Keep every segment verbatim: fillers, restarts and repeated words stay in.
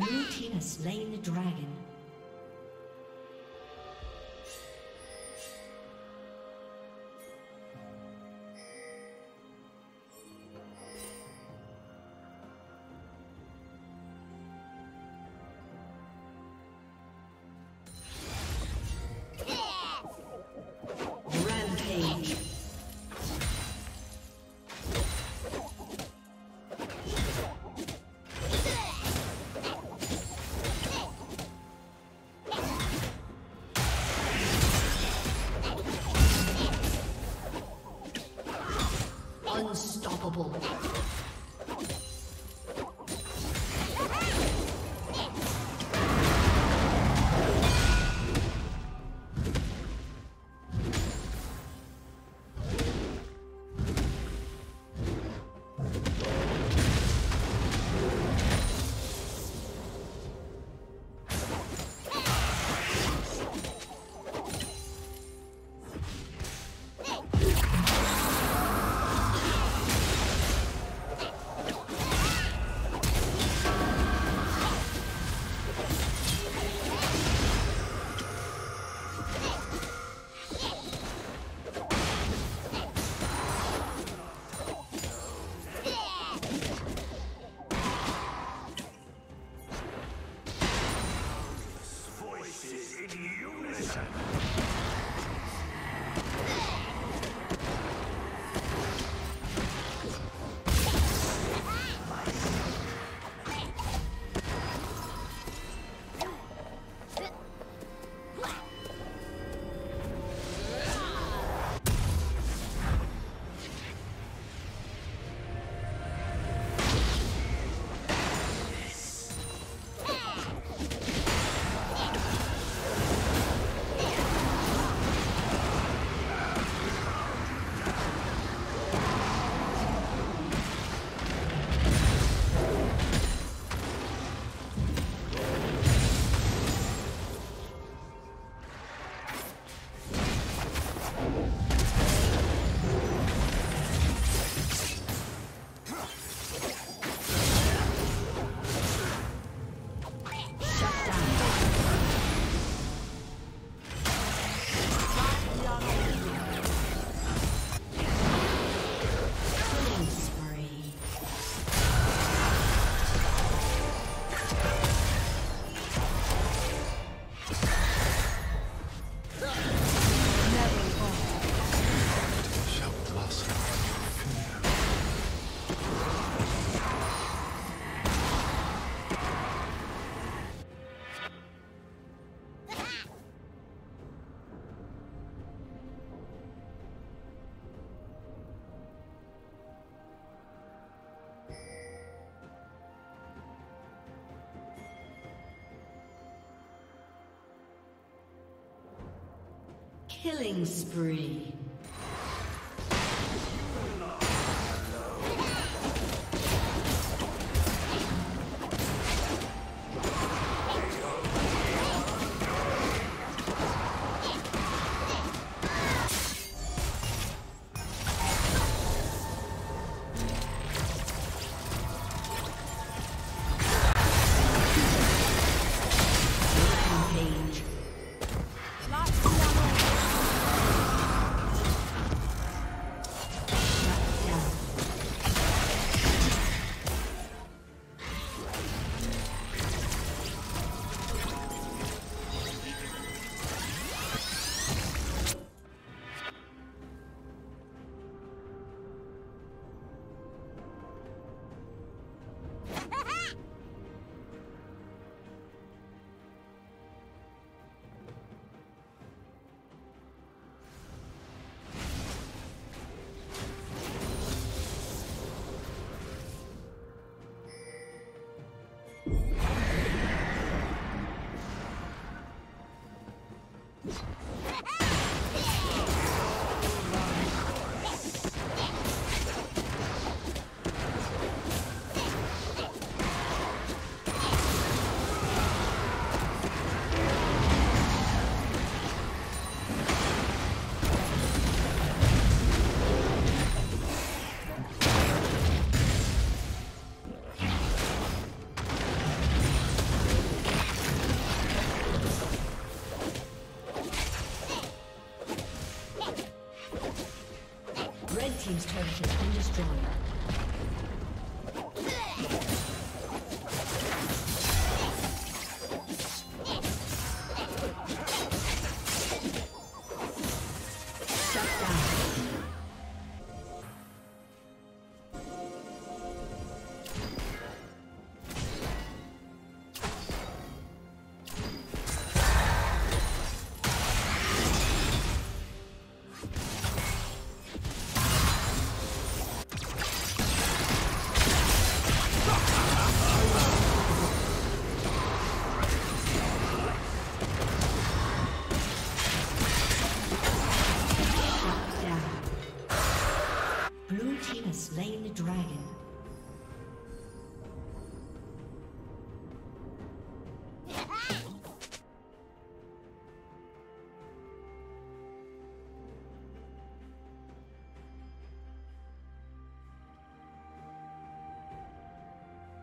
Blue team has slain the dragon. Rampage. Killing spree.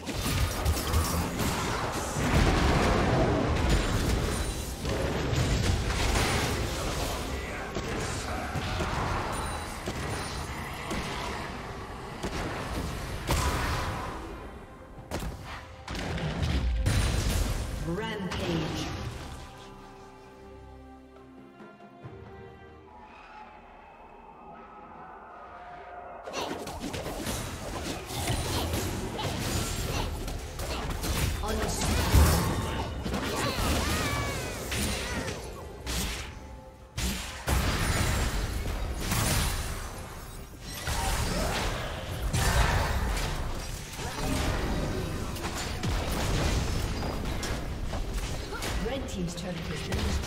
Red Team's turret has been destroyed. Team's turret has been destroyed.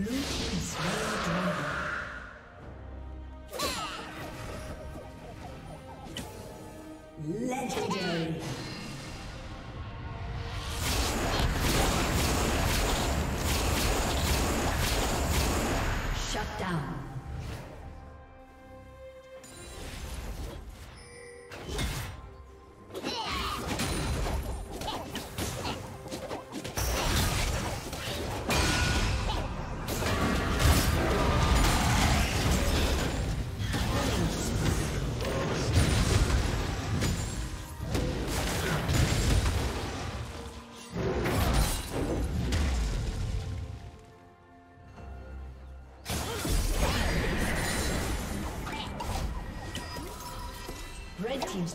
Red team's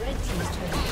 Red team's turret.